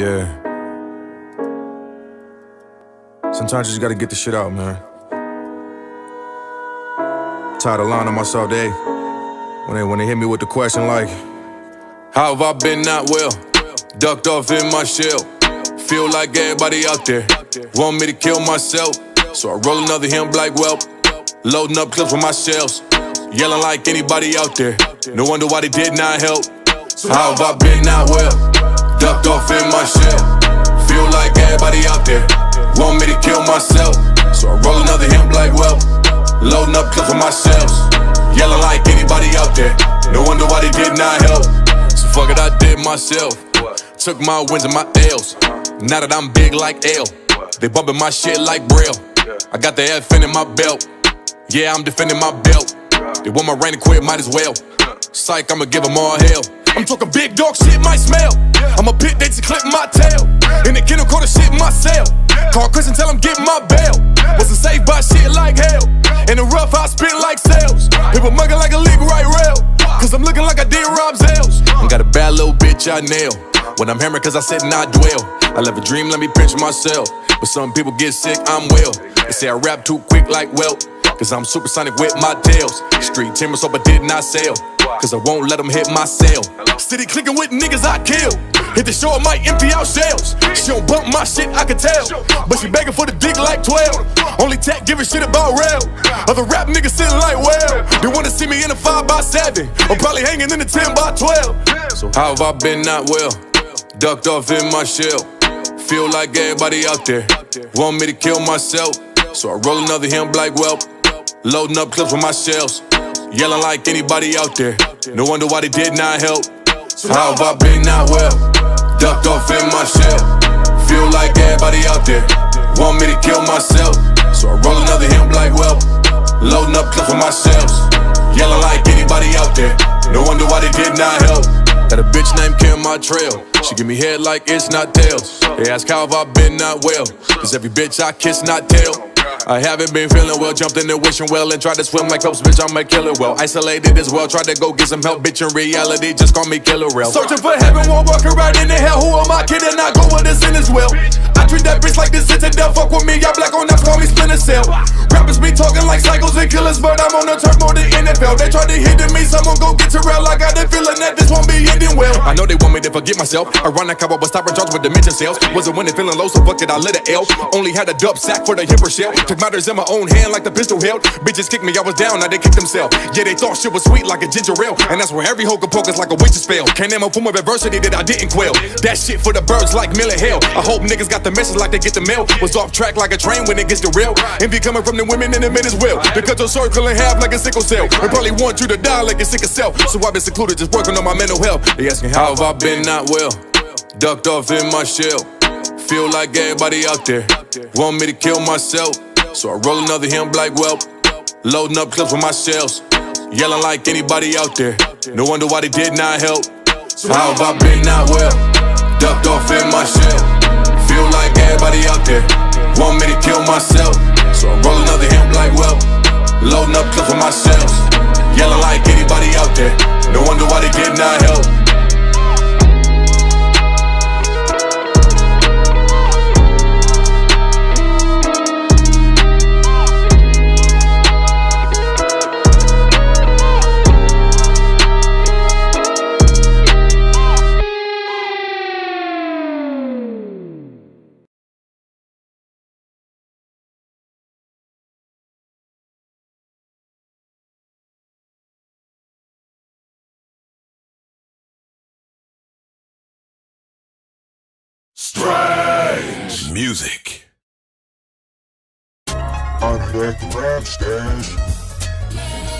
Yeah. Sometimes you just gotta get the shit out, man. Tired of lying to myself, when they hit me with the question like, how have I been not well? Ducked off in my shell. Feel like everybody out there want me to kill myself. So I roll another hymn like whelp. Loading up clips with my shells. Yelling like anybody out there. No wonder why they did not help. How have I been not well? Ducked off in my shell. Feel like everybody out there want me to kill myself. So I roll another hemp like well. Loading up clips for myself. Yelling like anybody out there. No wonder why they did not help. So fuck it, I did myself. Took my wins and my L's. Now that I'm big like L, they bumping my shit like Braille. I got the FN in my belt. Yeah, I'm defending my belt. They want my reign to quit, might as well. Psych, I'ma give them all hell. I'm talking big dog shit, might smell. I'm a pit, they just clip my tail. In the kennel, call the shit myself. Call Chris and tell him get my bail. Wasn't saved by shit like hell. In the rough, I spit like sales. People mugging like a lick right rail. Cause I'm looking like I did Rob Zales. I got a bad little bitch I nail. When I'm hammered, cause I sit and I dwell. I love a dream, let me pinch myself. But some people get sick, I'm well. They say I rap too quick like welt. Cause I'm supersonic with my tails. Street timorous, hope I did not sell. Cause I won't let them hit my cell. City clicking with niggas I kill. Hit the show, I might empty out shells. She don't bump my shit, I can tell. But she begging for the dick like 12. Only tech giving shit about rail. Other rap niggas sitting like well. They wanna see me in a 5x7. I'm probably hanging in the 10x12. So how have I been not well? Ducked off in my shell. Feel like everybody out there want me to kill myself. So I roll another hymn like whelp. Loading up clips with my shells. Yelling like anybody out there. No wonder why they did not help. How have I been not well? Ducked off in my shell. Feel like everybody out there want me to kill myself. So I roll another hymn like well. Loading up clips with my shells. Yelling like anybody out there. No wonder why they did not help. Got a bitch named Kim my trail. She give me head like it's not tails. They ask how have I been not well? Cause every bitch I kiss not tell. I haven't been feeling well, jumped in there wishing well and tried to swim like hopes, bitch, I'm a killer well. Isolated as well, tried to go get some help, bitch, in reality, just call me Killer Rel. Searching for heaven, won't walk around in the hell, who am I kidding? I go with the sinners well. I treat that bitch like this citadel, fuck with me, y'all black on that, call me Splinter Cell. Rappers be talking like cycles and killers, but I'm on the turf more than NFL. They try to hit at me, someone go get Terrell, I got a feeling that this won't be ending well. I know they want me to forget myself, ironic how I was stopping charged with dementia cells. Wasn't winning, feeling low, so fuck it, I let it L. Only had a dub sack for the hipper shell. Took matters in my own hand like the pistol held. Bitches kicked me, I was down, now they kicked themselves. Yeah, they thought shit was sweet like a ginger ale. And that's where every hocus-pocus is like a witch's spell. Can't name a form of adversity that I didn't quell. That shit for the birds like Miller Hill. I hope niggas got the message like they get the mail. Was off track like a train when it gets derailed. Envy coming from the women and the men as well. They cut your circle in half like a sickle cell. They probably want you to die like a sick of self. So I've been secluded just working on my mental health. They asking how have I been not well? Ducked off in my shell. Feel like everybody out there want me to kill myself. So I roll another hymn like whelp. Loading up clips with my shells. Yelling like anybody out there. No wonder why they did not help. How have I been not well? Ducked off in my shell. Feel like everybody out there want me to kill myself. So I roll another hymn like whelp. Loading up clips with my shells. Yelling like anybody out there. No wonder why they did not help. Strange music on TheRapStash.